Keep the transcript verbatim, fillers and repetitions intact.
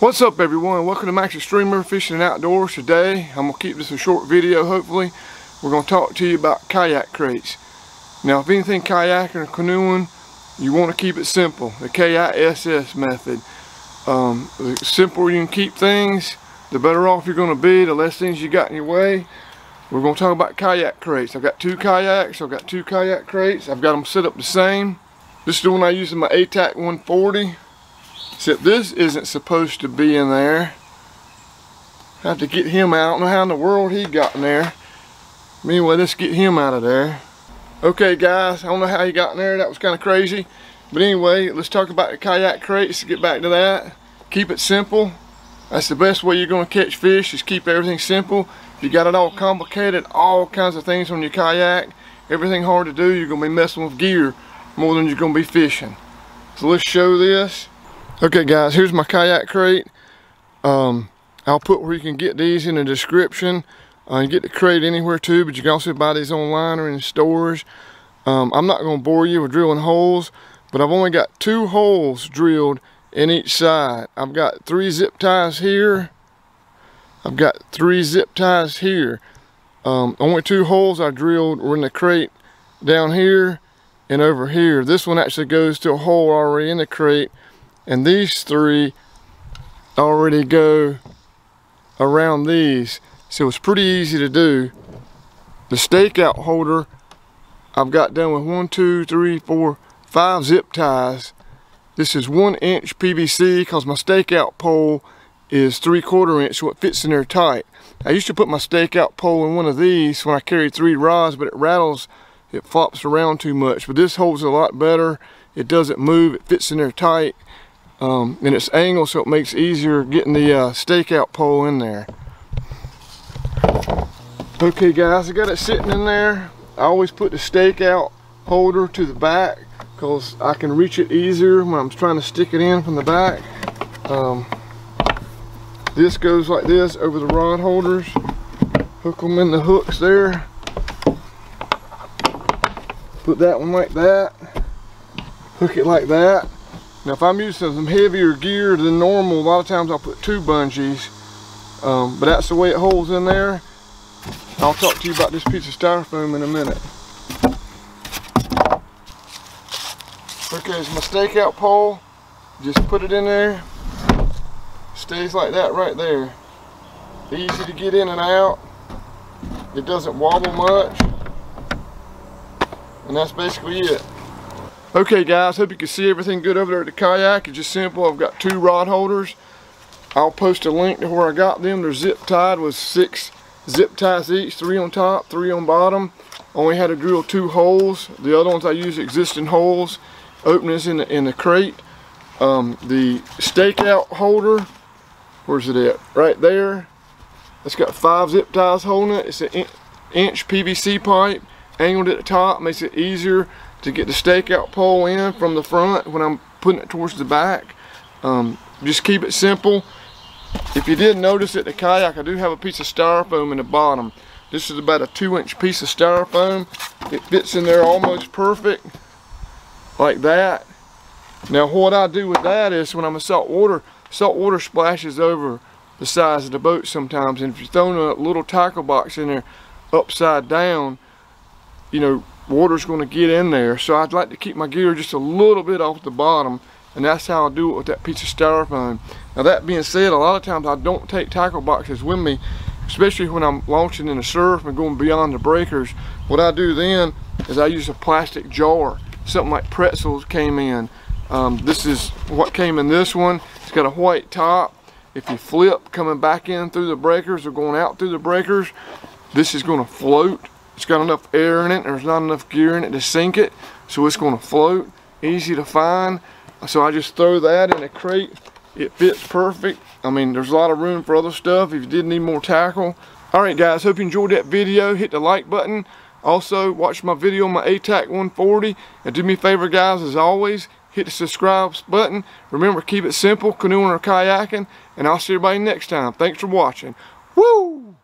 What's up, everyone? Welcome to Max's Streamer Fishing and Outdoors. Today I'm going to keep this a short video. Hopefully we're going to talk to you about kayak crates. Now if anything kayaking or canoeing, you want to keep it simple, the KISS method. Um, the simpler you can keep things, the better off you're going to be, the less things you got in your way. We're going to talk about kayak crates. I've got two kayaks, I've got two kayak crates, I've got them set up the same. This is the one I use in my ATAC one forty. Except this isn't supposed to be in there. I had to get him out. I don't know how in the world he got in there. Anyway, let's get him out of there. Okay guys, I don't know how he got in there. That was kind of crazy. But anyway, let's talk about the kayak crates. Get back to that. Keep it simple. That's the best way you're going to catch fish, is keep everything simple. If you got it all complicated, all kinds of things on your kayak, everything hard to do, you're going to be messing with gear more than you're going to be fishing. So let's show this. Okay guys, here's my kayak crate. Um, I'll put where you can get these in the description. Uh, you get the crate anywhere too, but you can also buy these online or in stores. Um, I'm not going to bore you with drilling holes, but I've only got two holes drilled in each side. I've got three zip ties here. I've got three zip ties here. Um, only two holes I drilled were in the crate down here and over here. This one actually goes to a hole already in the crate. And these three already go around these, so it's pretty easy to do. The stakeout holder I've got done with one, two, three, four, five zip ties. This is one inch P V C because my stakeout pole is three quarter inch, so it fits in there tight. I used to put my stakeout pole in one of these when I carried three rods, but it rattles, it flops around too much. But this holds a lot better. It doesn't move, it fits in there tight. Um, and it's angled, so it makes it easier getting the uh, stakeout pole in there. Okay guys, I got it sitting in there. I always put the stakeout holder to the back because I can reach it easier when I'm trying to stick it in from the back. Um, this goes like this over the rod holders. Hook them in the hooks there. Put that one like that. Hook it like that. Now if I'm using some heavier gear than normal, a lot of times I'll put two bungees, um, but that's the way it holds in there. I'll talk to you about this piece of styrofoam in a minute. Okay, it's my stakeout pole. Just put it in there. Stays like that right there. Easy to get in and out. It doesn't wobble much. And that's basically it. Okay guys, hope you can see everything good over there at the kayak. It's just simple. I've got two rod holders. I'll post a link to where I got them. They're zip tied with six zip ties each, three on top, three on bottom. Only had to drill two holes. The other ones I use existing holes, openings in the, in the crate. Um, the stakeout holder, where's it at? Right there. It's got five zip ties holding it. It's an in, inch P V C pipe, angled at the top, makes it easier to get the stakeout pole in from the front when I'm putting it towards the back. Um, just keep it simple. If you did notice at the kayak, I do have a piece of styrofoam in the bottom. This is about a two inch piece of styrofoam. It fits in there almost perfect, like that. Now what I do with that is when I'm in salt water, salt water splashes over the sides of the boat sometimes, and if you're throwing a little tackle box in there upside down, you know, water's going to get in there, so I'd like to keep my gear just a little bit off the bottom, and that's how I do it with that piece of styrofoam. Now that being said, a lot of times I don't take tackle boxes with me, especially when I'm launching in the surf and going beyond the breakers. What I do then is I use a plastic jar. Something like pretzels came in. Um, this is what came in this one. It's got a white top. If you flip coming back in through the breakers or going out through the breakers, this is going to float. It's got enough air in it, there's not enough gear in it to sink it, so it's going to float, easy to find. So I just throw that in a crate. It fits perfect. I mean, there's a lot of room for other stuff if you did need more tackle. Alright guys, hope you enjoyed that video. Hit the like button. Also, watch my video on my ATAC one forty. And do me a favor guys, as always, hit the subscribe button. Remember, keep it simple, canoeing or kayaking. And I'll see everybody next time. Thanks for watching. Woo!